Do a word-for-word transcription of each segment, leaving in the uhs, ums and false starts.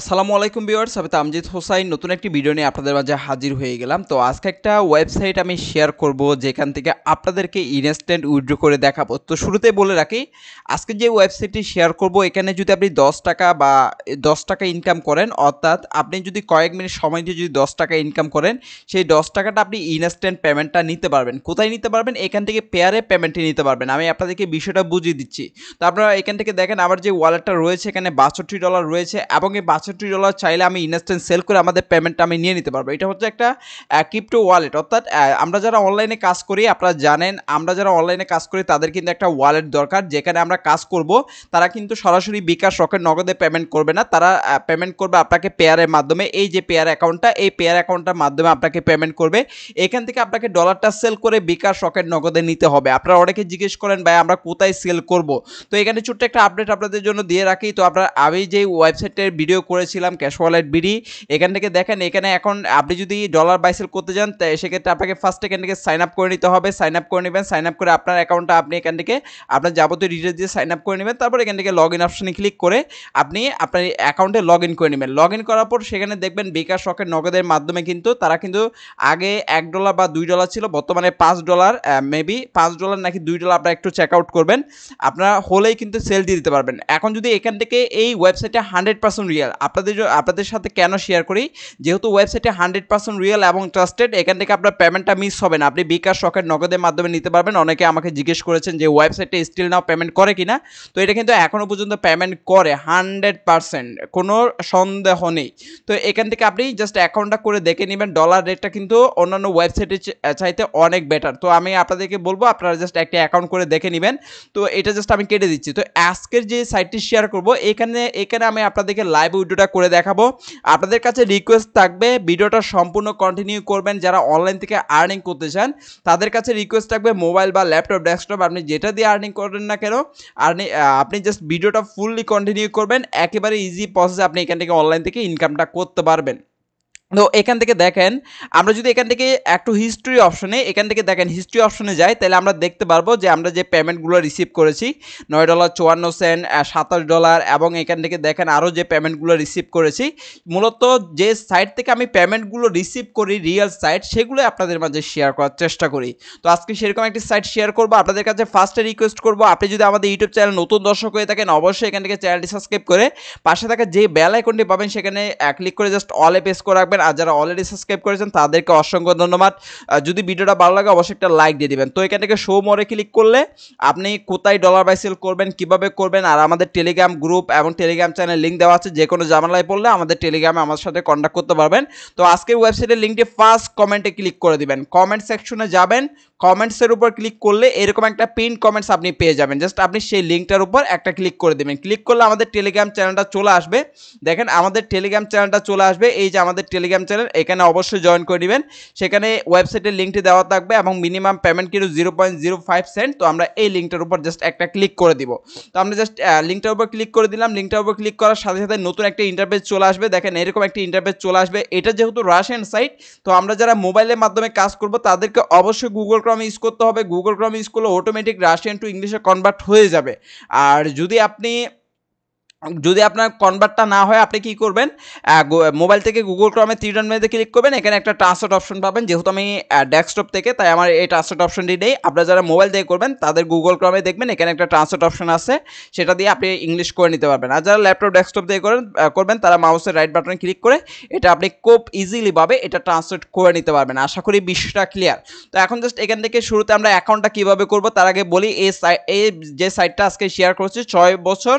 আসসালামু আলাইকুম ভিউয়ার্স, আমি তামজিদ হোসাইন। নতুন একটি ভিডিও নিয়ে আপনাদের মাঝে হাজির হয়ে গেলাম। তো আজকে একটা ওয়েবসাইট আমি শেয়ার করব, যেখান থেকে আপনাদেরকে ইনস্ট্যান্ট উইথড্র করে দেখাবো। তো শুরুতে বলে রাখি, আজকে যে ওয়েবসাইটটি শেয়ার করব, এখানে যদি আপনি দশ টাকা বা দশ টাকা ইনকাম করেন, অর্থাৎ আপনি যদি কয়েক মিনিট সময় দিয়ে যদি দশ টাকা ইনকাম করেন, সেই দশ টাকাটা আপনি ইনস্ট্যান্ট পেমেন্টটা নিতে পারবেন। কোথায় নিতে পারবেন? এখান থেকে পেয়ারে পেমেন্টটি নিতে পারবেন। আমি আপনাদেরকে বিষয়টা বুঝিয়ে দিচ্ছি। তো আপনারা এখান থেকে দেখেন, আমার যে ওয়ালেটটা রয়েছে এখানে বাষট্টি ডলার রয়েছে, এবং বাষট্টি ডলার চাইলে আমি ইনস্ট্যান্ট সেল করে আমাদের পেমেন্টটা আমি নিয়ে নিতে পারবো। এটা হচ্ছে একটা ক্রিপ্টো ওয়ালেট, অর্থাৎ আমরা যারা অনলাইনে কাজ করি, আপনারা জানেন আমরা যারা অনলাইনে কাজ করি তাদের কিন্তু একটা ওয়ালেট দরকার, যেখানে আমরা কাজ করব। তারা কিন্তু সরাসরি বিকাশ, রকেট, নগদে পেমেন্ট করবে না, তারা পেমেন্ট করবে আপনাকে পেয়ারের মাধ্যমে। এই যে পেয়ার অ্যাকাউন্টটা, এই পেয়ার অ্যাকাউন্টটার মাধ্যমে আপনাকে পেমেন্ট করবে। এখান থেকে আপনাকে ডলারটা সেল করে বিকাশ, রকেট, নগদে নিতে হবে। আপনারা অনেকে জিজ্ঞেস করেন, ভাই আমরা কোথায় সেল করব? তো এখানে ছোট্ট একটা আপডেট আপনাদের জন্য দিয়ে রাখি। তো আপনারা আমি যে ওয়েবসাইটের ভিডিও করেছিলাম ক্যাশ ওয়ালেট বিডি, এখান থেকে দেখেন এখানে এখন আপনি যদি ডলার বাই সেল করতে যান, সেক্ষেত্রে আপনাকে ফার্স্ট এখান থেকে সাইন আপ করে নিতে হবে। সাইন আপ করে নেবেন, সাইন আপ করে আপনার অ্যাকাউন্টটা আপনি এখান থেকে আপনার যাবতীয় ডিটেলস দিয়ে সাইন আপ করে নেবেন। তারপর এখান থেকে লগ ইন অপশানে ক্লিক করে আপনি আপনার অ্যাকাউন্টে লগ ইন করে নেবেন। লগ ইন করার পর সেখানে দেখবেন বিকাশ, রকেট, নগদের মাধ্যমে কিন্তু তারা কিন্তু আগে এক ডলার বা দুই ডলার ছিল, বর্তমানে পাঁচ ডলার মেবি পাঁচ ডলার নাকি দুই ডলার আপনারা একটু চেক আউট করবেন, আপনারা হলেই কিন্তু সেল দিয়ে দিতে পারবেন। এখন যদি এখান থেকে এই ওয়েবসাইটে হান্ড্রেড পার্সেন্ট রিয়েল, আপনাদের আপনাদের সাথে কেন শেয়ার করি, যেহেতু ওয়েবসাইটে হান্ড্রেড পার্সেন্ট রিয়েল এবং ট্রাস্টেড, এখান থেকে আপনার পেমেন্টটা মিস হবে না। আপনি বিকাশ, রকেট, নগদের মাধ্যমে নিতে পারবেন। অনেকে আমাকে জিজ্ঞেস করেছেন যে ওয়েবসাইটে স্টিল নাও পেমেন্ট করে কিনা। তো এটা কিন্তু এখনও পর্যন্ত পেমেন্ট করে হান্ড্রেড পার্সেন্ট, কোনো সন্দেহ নেই। তো এখান থেকে আপনি জাস্ট অ্যাকাউন্টটা করে দেখে নেবেন। ডলার রেটটা কিন্তু অন্যান্য ওয়েবসাইটে চাইতে অনেক বেটার। তো আমি আপনাদেরকে বলবো আপনারা জাস্ট একটা অ্যাকাউন্ট করে দেখে নেবেন। তো এটা জাস্ট আমি কেটে দিচ্ছি। তো আজকের যে সাইটটি শেয়ার করবো, এখানে এখানে আমি আপনাদেরকে লাইভ ভিডিওটা করে দেখাবো। আপনাদের কাছে রিকোয়েস্ট থাকবে, ভিডিওটা সম্পূর্ণ কন্টিনিউ করবেন। যারা অনলাইন থেকে আর্নিং করতে চান তাদের কাছে রিকোয়েস্ট থাকবে, মোবাইল বা ল্যাপটপ, ডেস্কটপ, আপনি যেটা দিয়ে আর্নিং করেন না কেন, আর্নি আপনি জাস্ট ভিডিওটা ফুললি কন্টিনিউ করবেন। একেবারে ইজি প্রসেসে আপনি এখান থেকে অনলাইন থেকে ইনকামটা করতে পারবেন। তো এখান থেকে দেখেন, আমরা যদি এখান থেকে একটু হিস্ট্রি অপশনে, এখান থেকে দেখেন হিস্ট্রি অপশনে যাই, তাহলে আমরা দেখতে পারবো যে আমরা যে পেমেন্টগুলো রিসিভ করেছি, নয় ডলার চুয়ান্ন সেন্ট সাতাশ ডলার এবং এখান থেকে দেখেন আরও যে পেমেন্টগুলো রিসিভ করেছি। মূলত যে সাইট থেকে আমি পেমেন্টগুলো রিসিভ করি, রিয়েল সাইট, সেগুলো আপনাদের মাঝে শেয়ার করার চেষ্টা করি। তো আজকে সেরকম একটি সাইট শেয়ার করবো। আপনাদের কাছে ফার্স্টে রিকোয়েস্ট করবো, আপনি যদি আমাদের ইউটিউব চ্যানেল নতুন দর্শক হয়ে থাকেন, অবশ্যই এখান থেকে চ্যানেলটি সাবস্ক্রাইব করে পাশে থাকা যে বেল আইকনটি পাবেন সেখানে ক্লিক করে জাস্ট অলে প্রেস করে রাখবেন। আর যারা অলরেডি সাবস্ক্রাইব করেছেন তাদেরকে অসংখ্য ধন্যবাদ। যদি ভিডিওটা ভালো লাগে অবশ্যই একটা লাইক দিয়ে দেবেন। তো এখান থেকে শো মোরে ক্লিক করলে আপনি কোথায় ডলার বাই সেল করবেন, কিভাবে করবেন, আর আমাদের টেলিগ্রাম গ্রুপ এবং টেলিগ্রাম চ্যানেল লিঙ্ক দেওয়া আছে। যে কোনো ঝামেলায় পড়লে আমাদের টেলিগ্রামে আমার সাথে কন্ট্যাক্ট করতে পারবেন। তো আজকে ওয়েবসাইটের লিঙ্কটি ফার্স্ট কমেন্টে ক্লিক করে দিবেন, কমেন্ট সেকশনে যাবেন, কমেন্টসের উপর ক্লিক করলে এরকম একটা পিন কমেন্টস আপনি পেয়ে যাবেন। জাস্ট আপনি সেই লিঙ্কটার উপর একটা ক্লিক করে দেবেন। ক্লিক করলে আমাদের টেলিগ্রাম চ্যানেলটা চলে আসবে। দেখেন আমাদের টেলিগ্রাম চ্যানেলটা চলে আসবে, এই যে আমাদের টেলিগ্রাম চ্যানেল, এখানে অবশ্যই জয়েন করে নেবেন। সেখানে ওয়েবসাইটের লিঙ্কটি দেওয়া থাকবে এবং মিনিমাম পেমেন্ট কিন্তু zero point zero five cent. তো আমরা এই লিঙ্কটার উপর জাস্ট একটা ক্লিক করে দিব। তো আমরা জাস্ট লিঙ্কটার উপর ক্লিক করে দিলাম। লিঙ্কটার উপর ক্লিক করার সাথে সাথে নতুন একটা ইন্টারফেস চলে আসবে। দেখেন এরকম একটি ইন্টারফেস চলে আসবে। এটা যেহেতু রাশিয়ান সাইট, তো আমরা যারা মোবাইলের মাধ্যমে কাজ করব তাদেরকে অবশ্যই গুগল ক্রম ইউজ করতে হবে। গুগল ক্রম ইউজ করলে অটোমেটিক রাশিয়ান টু ইংলিশে কনভার্ট হয়ে যাবে। আর যদি আপনি যদি আপনার কনভার্টটা না হয়, আপনি কী করবেন, মোবাইল থেকে গুগল ক্রমে থ্রি ডট মেনুতে ক্লিক করবেন। এখানে একটা ট্রান্সলেট অপশন পাবেন। যেহেতু আমি ডেস্কটপ থেকে, তাই আমার এই ট্রান্সলেট অপশনটি নেই। আপনারা যারা মোবাইল থেকে করবেন তাদের গুগল ক্রমে দেখবেন এখানে একটা ট্রান্সলেট অপশন আছে, সেটা দিয়ে আপনি ইংলিশ করে নিতে পারবেন। আর যারা ল্যাপটপ, ডেস্কটপ দিয়ে করেন করবেন তারা মাউসের রাইট বাটনে ক্লিক করে এটা আপনি খুব ইজিলিভাবে এটা ট্রান্সলেট করে নিতে পারবেন। আশা করি বিষয়টা ক্লিয়ার। তো এখন জাস্ট এখান থেকে শুরুতে আমরা অ্যাকাউন্টটা কীভাবে করবো তার আগে বলি, এই এই যে সাইটটা আজকে শেয়ার করছি, ছয় বছর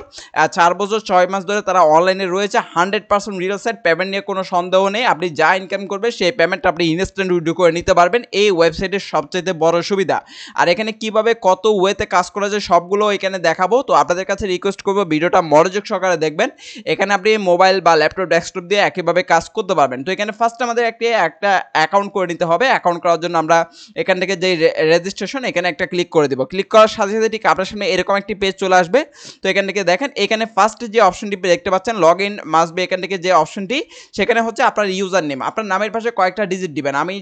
চার বছর ছয় মাস ধরে তারা অনলাইনে রয়েছে। Hundred percent real site, payment নিয়ে কোনো সন্দেহ নেই। আপনি যা ইনকাম করবেন সেই পেমেন্ট আপনি ইনস্ট্যান্ট উইথড্র করে নিতে পারবেন। এই ওয়েবসাইটের সবচেয়ে বড় সুবিধা। আর এখানে কিভাবে কত ওয়েতে কাজ করা যায় সবগুলো এখানে দেখাবো। তো আপনাদের কাছে রিকোয়েস্ট করবো ভিডিওটা মনোযোগ সহকারে দেখবেন। এখানে আপনি মোবাইল বা ল্যাপটপ, ডেস্কটপ দিয়ে একইভাবে কাজ করতে পারবেন। তো এখানে ফার্স্ট আমাদের একটি একটা অ্যাকাউন্ট করে নিতে হবে। অ্যাকাউন্ট করার জন্য আমরা এখান থেকে যে রেজিস্ট্রেশন, এখানে একটা ক্লিক করে দেবো। ক্লিক করার সাথে সাথে ঠিক আপনার সামনে এরকম একটি পেজ চলে আসবে। তো এখান থেকে দেখেন এখানে ফার্স্ট লাস্টে যে অপশনটি দেখতে পাচ্ছেন লগইন মাস্ট বি, এখান থেকে যে অপশনটি সেখানে হচ্ছে আপনার ইউজার নেম। আপনার নামের পাশে কয়েকটা ডিজিট দিবেন, আমি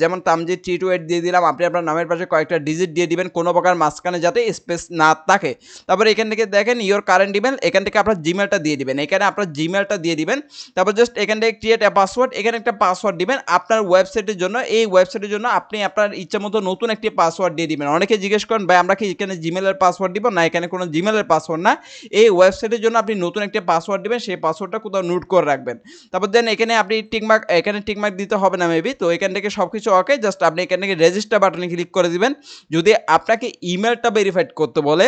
যেমন তামজি থ্রি টু এইট দিয়ে দিলাম, আপনি আপনার নামের পাশে কয়েকটা ডিজিট দিয়ে দিবেন কোনো প্রকার মাঝখানে যাতে স্পেস না থাকে। তারপর এখান থেকে দেখেন ইওর কারেন্ট ইমেল, এখান থেকে আপনার জিমেলটা দিয়ে দিবেন, এখানে আপনার জিমেলটা দিয়ে দিবেন। তারপর জাস্ট এখান থেকে ক্রিয়েট এ পাসওয়ার্ড, এখানে একটা পাসওয়ার্ড দিবেন আপনার ওয়েবসাইটের জন্য। এই ওয়েবসাইটের জন্য আপনি আপনার ইচ্ছা মতো নতুন একটি পাসওয়ার্ড দিয়ে দিবেন। অনেকে জিজ্ঞেস করেন ভাই আমরা কি এখানে জিমেলের পাসওয়ার্ড দিব? না, এখানে কোনো জিমেলের পাসওয়ার্ড না, এই ওয়েবসাইটের জন্য আপনি নতুন একটা পাসওয়ার্ড দিবেন, সেই পাসওয়ার্ডটা কোথাও নোট করে রাখবেন। তারপর দেন এখানে আপনি টিকমার্ক, এখানে টিকমার্ক দিতে হবে না মেবি। তো এখান থেকে সব কিছু ওকে, জাস্ট আপনি এখান থেকে রেজিস্টার বাটনে ক্লিক করে দিবেন। যদি আপনাকে ইমেলটা ভেরিফাইড করতে বলে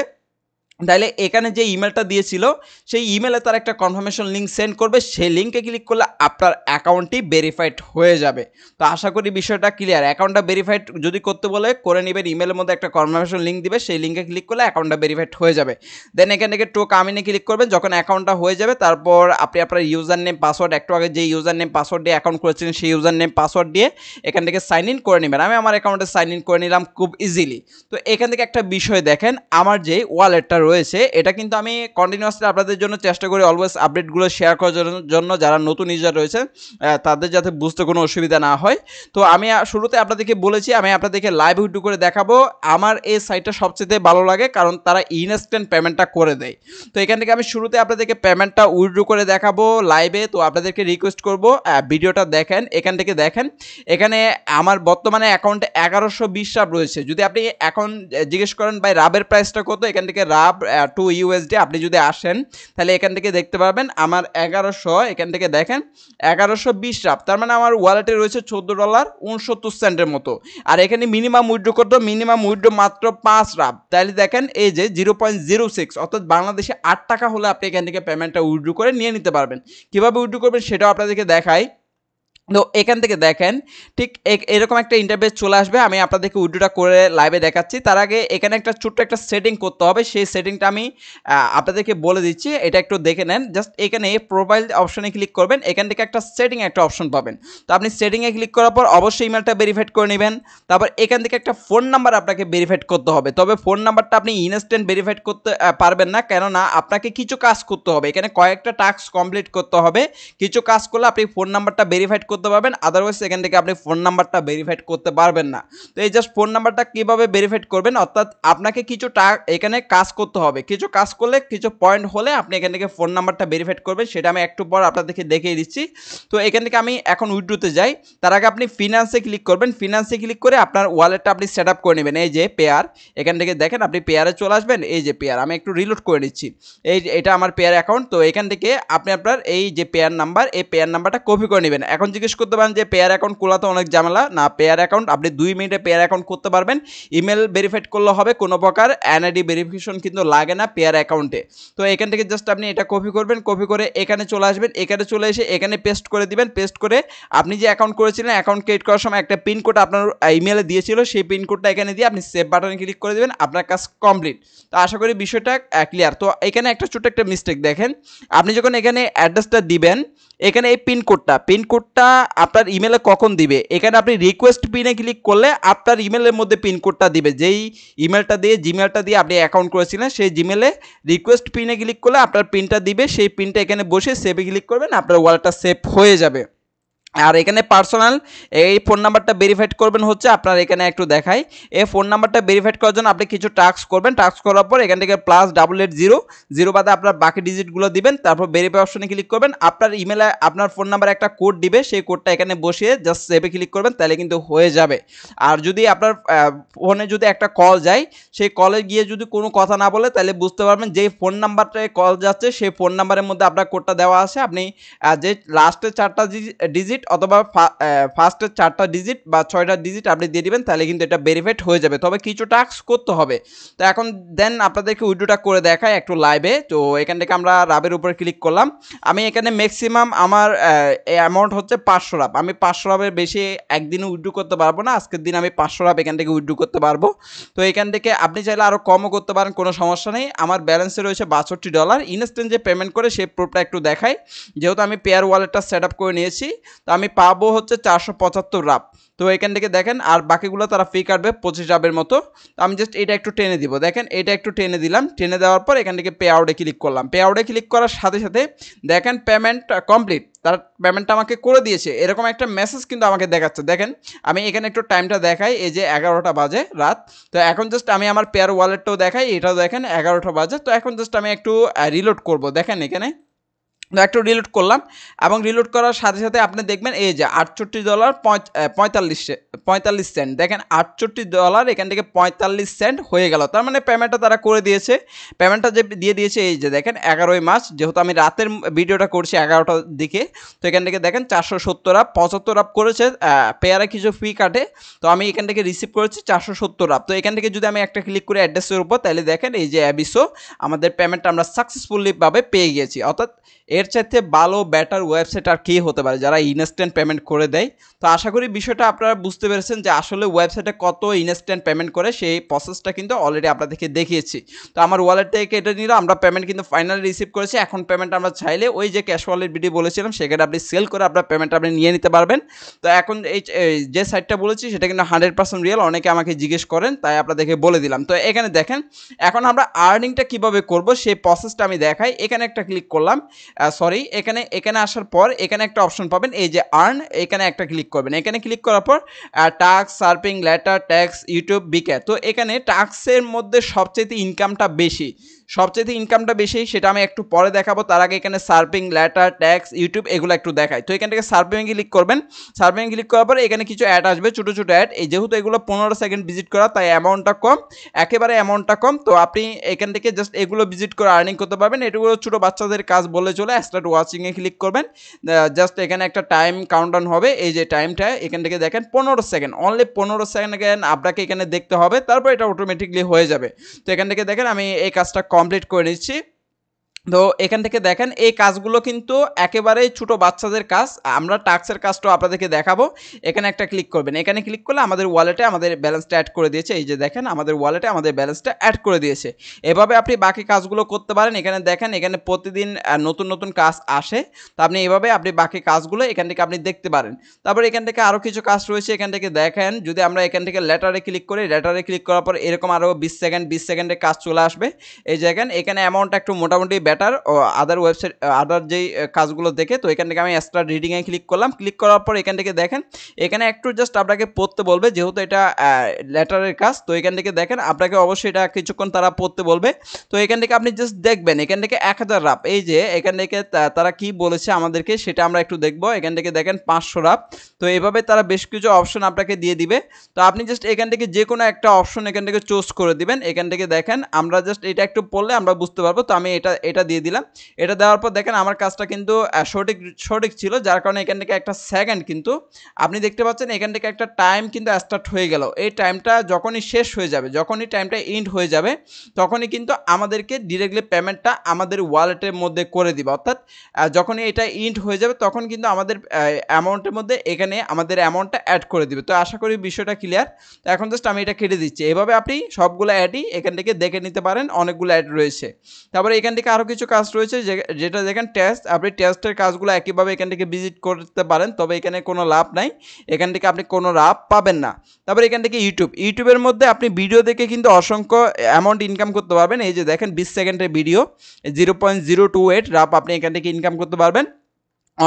তাহলে এখানে যে ইমেলটা দিয়েছিল সেই ইমেলে তার একটা কনফার্মেশন লিঙ্ক সেন্ড করবে, সেই লিঙ্কে ক্লিক করলে আপনার অ্যাকাউন্টটি ভেরিফাইড হয়ে যাবে। তো আশা করি বিষয়টা ক্লিয়ার। অ্যাকাউন্টটা ভেরিফাইড যদি করতে বলে করে নেবেন, ইমেলের মধ্যে একটা কনফার্মেশন লিঙ্ক দিবে, সেই লিঙ্কে ক্লিক করলে অ্যাকাউন্টটা ভেরিফাইড হয়ে যাবে। দেন এখান থেকে টোক আমিনে ক্লিক করবেন যখন অ্যাকাউন্টটা হয়ে যাবে। তারপর আপনি আপনার ইউজার নেম পাসওয়ার্ড, একটু আগে যে ইউজার নেম পাসওয়ার্ড দিয়ে অ্যাকাউন্ট করেছিলেন সেই ইউজার নেম পাসওয়ার্ড দিয়ে এখান থেকে সাইন ইন করে নেবেন। আমি আমার অ্যাকাউন্টে সাইন ইন করে নিলাম খুব ইজিলি। তো এখান থেকে একটা বিষয় দেখেন, আমার যে ওয়ালেটটা রয়েছে এটা কিন্তু আমি কন্টিনিউয়াসলি আপনাদের জন্য চেষ্টা করি অলওয়েজ আপডেটগুলো শেয়ার করার জন্য, যারা নতুন ইউজার রয়েছে তাদের যাতে বুঝতে কোনো অসুবিধা না হয়। তো আমি শুরুতে আপনাদেরকে বলেছি আমি আপনাদেরকে লাইভ উইড্রো করে দেখাবো, আমার এই সাইটটা সবচেয়ে ভালো লাগে কারণ তারা ইনস্ট্যান্ট পেমেন্টটা করে দেয়। তো এখান থেকে আমি শুরুতে আপনাদেরকে পেমেন্টটা উইড্রো করে দেখাবো লাইভে। তো আপনাদেরকে রিকোয়েস্ট করবো ভিডিওটা দেখেন। এখান থেকে দেখেন এখানে আমার বর্তমানে অ্যাকাউন্টে এগারোশো বিশ রাব রয়েছে। যদি আপনি এখন জিজ্ঞেস করেন ভাই রাবের প্রাইসটা কত, এখান থেকে রাব টু ইউএসডি আপনি যদি আসেন তাহলে এখান থেকে দেখতে পারবেন আমার এগারোশো, এখান থেকে দেখেন এগারোশো বিশ রাব, তার মানে আমার ওয়ালেটে রয়েছে চোদ্দো ডলার উনসত্তর সেন্টের মতো। আর এখানে মিনিমাম উইড্রো করতো, মিনিমাম উইড্রো মাত্র পাঁচ রাব। তাহলে দেখেন এই যে জিরো পয়েন্ট জিরো সিক্স অর্থাৎ বাংলাদেশে আট টাকা হলে আপনি এখান থেকে পেমেন্টটা উইড্রো করে নিয়ে নিতে পারবেন। কীভাবে উইড্রো করবেন সেটাও আপনাদেরকে দেখাই। তো এখান থেকে দেখেন ঠিক এরকম একটা ইন্টারফেস চলে আসবে, আমি আপনাদেরকে উইড্রোটা করে লাইভে দেখাচ্ছি। তার আগে এখানে একটা ছোট্ট একটা সেটিং করতে হবে, সেই সেটিংটা আমি আপনাদেরকে বলে দিচ্ছি, এটা একটু দেখে নেন। জাস্ট এখানে প্রোফাইল অপশনে ক্লিক করবেন, এখান থেকে একটা সেটিং একটা অপশন পাবেন। তো আপনি সেটিংয়ে ক্লিক করার পর অবশ্যই ইমেলটা ভেরিফাইড করে নেবেন। তারপর এখান থেকে একটা ফোন নাম্বার আপনাকে ভেরিফাইড করতে হবে, তবে ফোন নাম্বারটা আপনি ইনস্ট্যান্ট ভেরিফাইড করতে পারবেন না, কেননা আপনাকে কিছু কাজ করতে হবে, এখানে কয়েকটা টাস্ক কমপ্লিট করতে হবে। কিছু কাজ করলে আপনি ফোন নাম্বারটা ভেরিফাইড করতে পারবেন, আদারওয়াইজ এখান থেকে আপনি ফোন নাম্বারটা ভেরিফাইড করতে পারবেন না। তো এই জাস্ট ফোন নাম্বারটা কীভাবে ভেরিফাইড করবেন, অর্থাৎ আপনাকে কিছু এখানে কাজ করতে হবে, কিছু কাজ করলে কিছু পয়েন্ট হলে আপনি এখান থেকে ফোন নাম্বারটা ভেরিফাইড করবেন, সেটা আমি একটু পর আপনাদেরকে দেখিয়ে দিচ্ছি। তো এখান থেকে আমি এখন উইড্রোতে যাই, তার আগে আপনি ফিনান্সে ক্লিক করবেন। ফিনান্সে ক্লিক করে আপনার ওয়ালেটটা আপনি সেট আপ করে নেবেন। এই যে পেয়ার, এখান থেকে দেখেন আপনি পেয়ারে চলে আসবেন। এই যে পেয়ার, আমি একটু রিলোড করে নিচ্ছি। এই এটা আমার পেয়ার অ্যাকাউন্ট। তো এখান থেকে আপনি আপনার এই যে পেয়ার নাম্বার, এই পেয়ার নাম্বারটা কপি করে নেবেন। এখন জিজ্ঞেস করতে পারেন যে পেয়ার অ্যাকাউন্ট খোলাতে অনেক ঝামেলা, না পেয়ার অ্যাকাউন্ট আপনি দুই মিনিটে পেয়ার অ্যাকাউন্ট করতে পারবেন। ইমেল ভেরিফাইড করলে হবে, কোনো প্রকার এনআইডি ভেরিফিকেশন কিন্তু লাগে না পেয়ার অ্যাকাউন্টে। তো এখান থেকে জাস্ট আপনি এটা কপি করবেন, কপি করে এখানে চলে আসবেন, এখানে চলে এসে এখানে পেস্ট করে দিবেন। পেস্ট করে আপনি যে অ্যাকাউন্ট করেছিলেন, অ্যাকাউন্ট ক্রিয়েট করার সময় একটা পিনকোড আপনার ইমেলে দিয়েছিল, সেই পিনকোডটা এখানে দিয়ে আপনি সেভ বাটনে ক্লিক করে দেবেন, আপনার কাজ কমপ্লিট। তো আশা করি বিষয়টা ক্লিয়ার। তো এখানে একটা ছোটো একটা মিস্টেক দেখেন, আপনি যখন এখানে অ্যাড্রেসটা দিবেন, এখানে এই পিনকোডটা পিনকোডটা আপনার ইমেলে কখন দিবে, এখানে আপনি রিকোয়েস্ট পিনে ক্লিক করলে আপনার ইমেলের মধ্যে পিনকোডটা দিবে, যেই ইমেলটা দিয়ে জিমেলটা দিয়ে আপনি অ্যাকাউন্ট করেছিলেন সেই জিমেলে রিকোয়েস্ট পিনে ক্লিক করলে আপনার পিনটা দিবে। সেই পিনটা এখানে বসে সেভে ক্লিক করবেন, আপনার ওয়ালেটটা সেভ হয়ে যাবে। আর এখানে পার্সোনাল এই ফোন নাম্বারটা ভেরিফাইড করবেন হচ্ছে আপনার, এখানে একটু দেখাই। এই ফোন নাম্বারটা ভেরিফাইড করার জন্য আপনি কিছু টাস্ক করবেন, টাস্ক করার পর এখান থেকে plus double eight zero zero বাদে আপনার বাকি ডিজিটগুলো দিবেন। তারপর ভেরিফাই অপশনে ক্লিক করবেন, আপনার ইমেলে আপনার ফোন নাম্বারে একটা কোড দিবে, সেই কোডটা এখানে বসিয়ে জাস্ট সেভে ক্লিক করবেন, তাহলে কিন্তু হয়ে যাবে। আর যদি আপনার ফোনে যদি একটা কল যায়, সেই কলে গিয়ে যদি কোনো কথা না বলে তাহলে বুঝতে পারবেন যে ফোন নাম্বারটায় কল যাচ্ছে সেই ফোন নাম্বারের মধ্যে আপনার কোডটা দেওয়া আছে। আপনি যে লাস্টে চারটা ডিজিট অথবা ফার্স্টের চারটা ডিজিট বা ছয়টা ডিজিট আপনি দিয়ে দিবেন, তাহলে কিন্তু এটা ভেরিফাইড হয়ে যাবে, তবে কিছু টাস্ক করতে হবে। তো এখন দেন আপনাদেরকে উইড্রোটা করে দেখায় একটু লাইভে। তো এখান থেকে আমরা রাবের উপরে ক্লিক করলাম, আমি এখানে ম্যাক্সিমাম আমার অ্যামাউন্ট হচ্ছে পাঁচশো রাব, আমি পাঁচশো রাবের বেশি একদিনে উইড্রো করতে পারবো না, আজকের দিন আমি পাঁচশো রাব এখান থেকে উইড্রো করতে পারবো। তো এখান থেকে আপনি চাইলে আরও কমও করতে পারেন, কোনো সমস্যা নেই। আমার ব্যালেন্সে রয়েছে বাষট্টি ডলার ইনস্ট্যান্ট যে পেমেন্ট করে, সেই প্রুফটা একটু দেখাই, যেহেতু আমি পেয়ার ওয়ালেটটা সেট আপ করে নিয়েছি। তো আমি পাবো হচ্ছে চারশো পঁচাত্তর রাব। তো এখান থেকে দেখেন আর বাকিগুলো তারা ফি কাটবে পঁচিশ রাবের মতো। আমি জাস্ট এটা একটু টেনে দিব, দেখেন এটা একটু টেনে দিলাম। টেনে দেওয়ার পর এখান থেকে পে আউটে ক্লিক করলাম। পে আউটে ক্লিক করার সাথে সাথে দেখেন পেমেন্ট কমপ্লিট, তার পেমেন্টটা আমাকে করে দিয়েছে এরকম একটা মেসেজ কিন্তু আমাকে দেখাচ্ছে। দেখেন আমি এখানে একটু টাইমটা দেখাই, এই যে এগারোটা বাজে রাত। তো এখন জাস্ট আমি আমার পেয়ার ওয়ালেটটাও দেখাই, এটাও দেখেন এগারোটা বাজে। তো এখন জাস্ট আমি একটু রিলোড করব, দেখেন এখানে তো একটু রিলোড করলাম এবং রিলোড করার সাথে সাথে আপনি দেখবেন এই যে আটষট্টি ডলার পঁয়তাল্লিশ পঁয়তাল্লিশ সেন্ট। দেখেন আটষট্টি ডলার এখান থেকে পঁয়তাল্লিশ সেন্ট হয়ে গেল, তার মানে পেমেন্টটা তারা করে দিয়েছে। পেমেন্টটা যে দিয়ে দিয়েছে এই যে দেখেন এগারোই মার্চ, যেহেতু আমি রাতের ভিডিওটা করছি এগারোটার দিকে। তো এখান থেকে দেখেন চারশো সত্তর আপ পঁচাত্তর আপ করেছে, পেয়ারে কিছু ফি কাটে। তো আমি এখান থেকে রিসিভ করেছি চারশো সত্তর আপ। তো এখান থেকে যদি আমি একটা ক্লিক করি অ্যাড্রেসের উপর, তাহলে দেখেন এই যে অ্যাবিসো আমাদের পেমেন্টটা আমরা সাকসেসফুলিভাবে পেয়ে গিয়েছি। অর্থাৎ এর চাইতে ভালো ব্যাটার ওয়েবসাইট আর কী হতে পারে যারা ইনস্ট্যান্ট পেমেন্ট করে দেয়। তো আশা করি বিষয়টা আপনারা বুঝতে পেরেছেন যে আসলে ওয়েবসাইটে কত ইনস্ট্যান্ট পেমেন্ট করে, সেই প্রসেসটা কিন্তু অলরেডি আপনাদেরকে দেখিয়েছি। তো আমার ওয়ালেট থেকে এটা নিয়ে আমরা পেমেন্ট কিন্তু ফাইনালি রিসিভ করেছি। এখন পেমেন্ট আমরা চাইলে ওই যে ক্যাশ ওয়ালেট ভিডিও বলেছিলাম সেখানে আপনি সেল করে আপনার পেমেন্ট আপনি নিয়ে নিতে পারবেন। তো এখন এই যে সাইটটা বলেছি সেটা কিন্তু হান্ড্রেড পার্সেন্ট রিয়েল, অনেকে আমাকে জিজ্ঞেস করেন তাই আপনাদেরকে বলে দিলাম। তো এখানে দেখেন এখন আমরা আর্নিংটা কীভাবে করব সেই প্রসেসটা আমি দেখাই। এখানে একটা ক্লিক করলাম, সরি এখানে এখানে আসার পর এখানে একটা অপশন পাবেন এই যে আর্ন, এখানে একটা ক্লিক করবেন। এখানে ক্লিক করার পর tasks, surfing, letter, tax, YouTube, VK. তো এখানে টাক্সের মধ্যে সবচেয়ে ইনকামটা বেশি, সবচেয়ে ইনকামটা বেশি সেটা আমি একটু পরে দেখাবো। তার আগে এখানে সার্পিং, লেটার, ট্যাক্স, ইউটিউব এগুলো একটু দেখাই। তো এখান থেকে সার্পিং ক্লিক করবেন। সার্পিং ক্লিক করার পর এখানে কিছু অ্যাড আসবে, ছোটো ছোটো অ্যাড। এই যেহেতু এগুলো পনেরো সেকেন্ড ভিজিট করা তাই অ্যামাউন্টটা কম, একেবারে অ্যামাউন্টটা কম। তো আপনি এখান থেকে জাস্ট এগুলো ভিজিট করে আর্নিং করতে পারবেন। এটুকুলো ছোটো বাচ্চাদের কাজ বলে চলে স্টার্ট ওয়াচিংয়ে ক্লিক করবেন। জাস্ট এখানে একটা টাইম কাউন্টডাউন হবে, এই যে টাইমটা এখান থেকে দেখেন পনেরো সেকেন্ড, অনলি পনেরো সেকেন্ড আপনাকে এখানে দেখতে হবে, তারপর এটা অটোমেটিকলি হয়ে যাবে। তো এখান থেকে দেখেন আমি এই কাজটা কমপ্লিট করে নিচ্ছি। তো এখান থেকে দেখেন এই কাজগুলো কিন্তু একেবারেই ছোটো বাচ্চাদের কাজ, আমরা টাক্সের কাজটাও আপনাদেরকে দেখাবো। এখানে একটা ক্লিক করবেন, এখানে ক্লিক করলে আমাদের ওয়ালেটে আমাদের ব্যালেন্সটা অ্যাড করে দিয়েছে। এই যে দেখেন আমাদের ওয়ালেটে আমাদের ব্যালেন্সটা অ্যাড করে দিয়েছে। এভাবে আপনি বাকি কাজগুলো করতে পারেন। এখানে দেখেন এখানে প্রতিদিন নতুন নতুন কাজ আসে, তো আপনি এভাবে আপনি বাকি কাজগুলো এখান থেকে আপনি দেখতে পারেন। তারপর এখান থেকে আরও কিছু কাজ রয়েছে। এখান থেকে দেখেন যদি আমরা এখান থেকে লেটারে ক্লিক করি, লেটারে ক্লিক করার পর এরকম আরও বিশ সেকেন্ড বিশ সেকেন্ডের কাজ চলে আসবে। এই যে দেখেন এখানে অ্যামাউন্টটা একটু মোটামুটি ব্যাটার আদার ওয়েবসাইট আদার যেই কাজগুলো দেখে। তো এখান থেকে আমি স্টার রিডিংয়ে ক্লিক করলাম। ক্লিক করার পর এখান থেকে দেখেন এখানে একটু জাস্ট আপনাকে পড়তে বলবে, যেহেতু এটা লেটারের কাজ। তো এখান থেকে দেখেন আপনাকে অবশ্যই এটা কিছুক্ষণ তারা পড়তে বলবে। তো এখান থেকে আপনি জাস্ট দেখবেন এখান থেকে এক হাজার রাপ, এই যে এখান থেকে তারা কি বলেছে আমাদেরকে সেটা আমরা একটু দেখবো। এখান থেকে দেখেন পাঁচশো রাপ। তো এভাবে তারা বেশ কিছু অপশন আপনাকে দিয়ে দিবে। তো আপনি জাস্ট এখান থেকে যে কোনো একটা অপশন এখান থেকে চুজ করে দিবেন। এখান থেকে দেখেন আমরা জাস্ট এটা একটু পড়লে আমরা বুঝতে পারবো। তো আমি এটা এটা দিয়ে দিলাম। এটা দেওয়ার পর দেখেন আমার কাজটা কিন্তু সঠিক সঠিক ছিল, যার কারণে এখান থেকে একটা সেকেন্ড কিন্তু আপনি দেখতে পাচ্ছেন এখান থেকে একটা টাইম কিন্তু স্টার্ট হয়ে গেল। এই টাইমটা যখনই শেষ হয়ে যাবে, যখনই টাইমটা এন্ড হয়ে যাবে, তখনই কিন্তু আমাদেরকে ডিরেক্টলি পেমেন্টটা আমাদের ওয়ালেটের মধ্যে করে দিবে। অর্থাৎ যখনই এটা এন্ড হয়ে যাবে তখন কিন্তু আমাদের অ্যামাউন্টের মধ্যে এখানে আমাদের অ্যামাউন্টটা অ্যাড করে দিবে। তো আশা করি বিষয়টা ক্লিয়ার। তো এখন জাস্ট আমি এটা কেটে দিচ্ছি। এভাবে আপনি সবগুলো অ্যাডই এখান থেকে দেখে নিতে পারেন, অনেকগুলো অ্যাড রয়েছে। তারপরে এখান থেকে আরও কিছু কাজ রয়েছে, যেটা দেখেন টেস্ট। আপনি টেস্টের কাজগুলো একইভাবে এখান থেকে ভিজিট করতে পারেন, তবে এখানে কোনো লাভ নাই, এখান থেকে আপনি কোনো লাভ পাবেন না। তারপরে এখান থেকে ইউটিউব, ইউটিউবের মধ্যে আপনি ভিডিও দেখে কিন্তু অসংখ্য অ্যামাউন্ট ইনকাম করতে পারবেন। এই যে দেখেন বিশ সেকেন্ডের video zero point zero two eight রাপ আপনি এখান থেকে ইনকাম করতে পারবেন।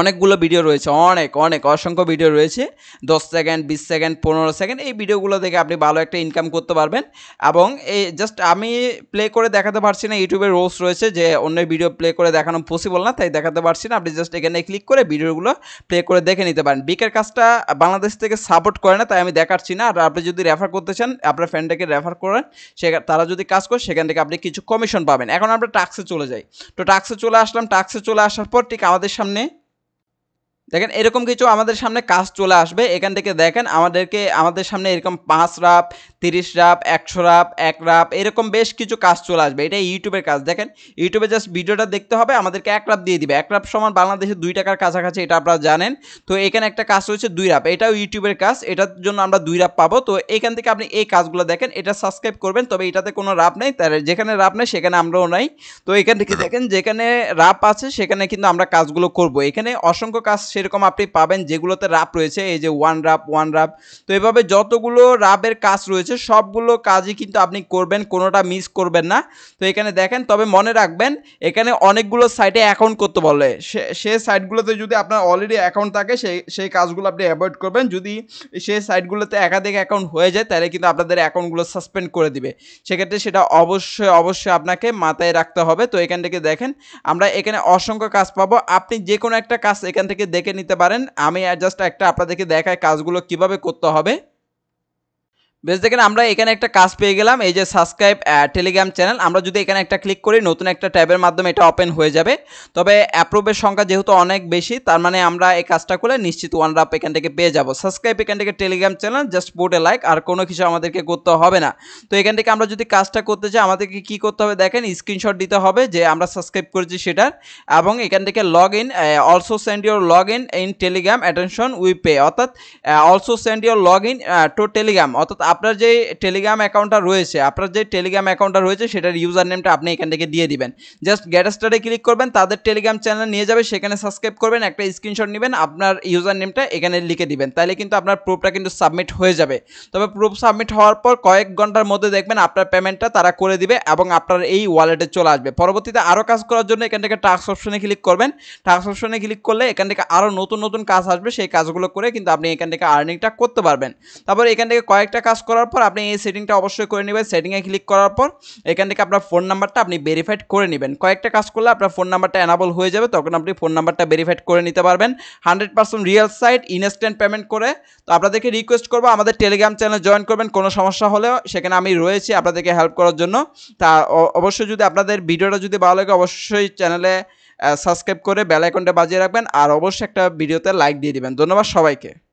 অনেকগুলো ভিডিও রয়েছে, অনেক অনেক অসংখ্য ভিডিও রয়েছে, দশ সেকেন্ড, বিশ সেকেন্ড, পনেরো সেকেন্ড। এই ভিডিওগুলো থেকে আপনি ভালো একটা ইনকাম করতে পারবেন। এবং এই জাস্ট আমি প্লে করে দেখাতে পারছি না, ইউটিউবে রোলস রয়েছে যে অন্য ভিডিও প্লে করে দেখানো পসিবল না, তাই দেখাতে পারছি না। আপনি জাস্ট এখানে ক্লিক করে ভিডিওগুলো প্লে করে দেখে নিতে পারেন। বিকের কাজটা বাংলাদেশ থেকে সাপোর্ট করে না তাই আমি দেখাচ্ছি না। আর আপনি যদি রেফার করতে চান, আপনার ফ্রেন্ডটাকে রেফার করেন, সে তারা যদি কাজ করে সেখান থেকে আপনি কিছু কমিশন পাবেন। এখন আমরা টাক্সে চলে যাই। তো টাক্সে চলে আসলাম। টাক্সে চলে আসার পর ঠিক আমাদের সামনে দেখেন এরকম কিছু আমাদের সামনে কাজ চলে আসবে। এখান থেকে দেখেন আমাদেরকে আমাদের সামনে এরকম পাঁচ রাপ, তিরিশ রাপ, একশো রাপ, এক রাপ, এরকম বেশ কিছু কাজ চলে আসবে। এটা ইউটিউবের কাজ। দেখেন ইউটিউবে জাস্ট ভিডিওটা দেখতে হবে, আমাদেরকে এক রাপ দিয়ে দিবে। এক রাপ সমান বাংলাদেশে দুই টাকার কাছাকাছি, এটা আপনারা জানেন। তো এখানে একটা কাজ রয়েছে দুই রাপ, এটাও ইউটিউবের কাজ, এটার জন্য আমরা দুই রাপ পাবো। তো এখান থেকে আপনি এই কাজগুলো দেখেন, এটা সাবস্ক্রাইব করবেন, তবে এটাতে কোনো রাপ নেই, তার যেখানে রাপ নেই সেখানে আমরাও নাই। তো এখান থেকে দেখেন যেখানে রাপ আছে সেখানে কিন্তু আমরা কাজগুলো করব। এখানে অসংখ্য কাজ সেরকম আপনি পাবেন যেগুলোতে রাপ রয়েছে, এই যে ওয়ান রাপ ওয়ান রাপ। তো এভাবে যতগুলো রাপের কাজ রয়েছে সবগুলো কাজই কিন্তু আপনি করবেন, কোনোটা মিস করবেন না। তো এখানে দেখেন, তবে মনে রাখবেন এখানে অনেকগুলো সাইটে অ্যাকাউন্ট করতে বলে, সে সেই সাইটগুলোতে যদি আপনার অলরেডি অ্যাকাউন্ট থাকে সেই সেই কাজগুলো আপনি অ্যাভয়েড করবেন। যদি সেই সাইটগুলোতে একাধিক অ্যাকাউন্ট হয়ে যায় তাহলে কিন্তু আপনাদের অ্যাকাউন্টগুলো সাসপেন্ড করে দিবে, সেক্ষেত্রে সেটা অবশ্যই অবশ্যই আপনাকে মাথায় রাখতে হবে। তো এখান থেকে দেখেন আমরা এখানে অসংখ্য কাজ পাবো, আপনি যে কোনো একটা কাজ এখান থেকে দেখে নিতে পারেন। আমি জাস্ট একটা আপনাদেরকে দেখাই কাজগুলো কিভাবে করতে হবে। বেশ দেখেন আমরা এখানে একটা কাজ পেয়ে গেলাম, এই যে সাবস্ক্রাইব টেলিগ্রাম চ্যানেল। আমরা যদি এখানে একটা ক্লিক করি নতুন একটা ট্যাবের মাধ্যমে এটা ওপেন হয়ে যাবে। তবে অ্যাপ্রুভের সংখ্যা যেহেতু অনেক বেশি, তার মানে আমরা এই কাজটা করলে নিশ্চিত ওয়ান রাপ এখান থেকে পেয়ে যাব। সাবস্ক্রাইব এখান থেকে টেলিগ্রাম চ্যানেল, জাস্ট পোর্টে লাইক, আর কোনো কিছু আমাদেরকে করতে হবে না। তো এখান থেকে আমরা যদি কাজটা করতে চাই আমাদেরকে কী করতে হবে দেখেন, স্ক্রিনশট দিতে হবে যে আমরা সাবস্ক্রাইব করেছি সেটার, এবং এখান থেকে log in, also send your log in in Telegram attention we pay, অর্থাৎ also send your log in to Telegram, অর্থাৎ আপনার যে টেলিগ্রাম অ্যাকাউন্টটা রয়েছে আপনার যে টেলিগ্রাম অ্যাকাউন্টটা রয়েছে সেটার ইউজার নেমটা আপনি এখান থেকে দিয়ে দিবেন। জাস্ট গেট স্টার্টে ক্লিক করবেন, তাদের টেলিগ্রাম চ্যানেল নিয়ে যাবে, সেখানে সাবস্ক্রাইব করবেন, একটা স্ক্রিনশট নেবেন, আপনার ইউজার নেমটা এখানে লিখে দিবেন, তাহলে কিন্তু আপনার প্রুফটা কিন্তু সাবমিট হয়ে যাবে। তবে প্রুফ সাবমিট হওয়ার পর কয়েক ঘন্টার মধ্যে দেখবেন আপনার পেমেন্টটা তারা করে দিবে এবং আপনার এই ওয়ালেটে চলে আসবে। পরবর্তীতে আরও কাজ করার জন্য এখান থেকে টাস্ক অপশনে ক্লিক করবেন, টাস্ক অপশনে ক্লিক করলে এখান থেকে আরও নতুন নতুন কাজ আসবে, সেই কাজগুলো করে কিন্তু আপনি এখান থেকে আর্নিংটা করতে পারবেন। তারপর এখান থেকে কয়েকটা কাজ করার পর আপনি এই সেটিংটা অবশ্যই করে নেবেন, সেটিংয়ে ক্লিক করার পর এখান থেকে আপনার ফোন নাম্বারটা আপনি ভেরিফাইড করে নেবেন। কয়েকটা কাজ করলে আপনার ফোন নাম্বারটা এনাবল হয়ে যাবে, তখন আপনি ফোন নাম্বারটা ভেরিফাইড করে নিতে পারবেন। Hundred percent real site, instant payment করে। তো আপনাদেরকে রিকোয়েস্ট করবো আমাদের টেলিগ্রাম চ্যানেল জয়েন করবেন, কোনো সমস্যা হলেও সেখানে আমি রয়েছি আপনাদেরকে হেল্প করার জন্য। তা অবশ্যই যদি আপনাদের ভিডিওটা যদি ভালো লাগে অবশ্যই চ্যানেলে সাবস্ক্রাইব করে বেল আইকনটা বাজিয়ে রাখবেন, আর অবশ্যই একটা ভিডিওতে লাইক দিয়ে দেবেন। ধন্যবাদ সবাইকে।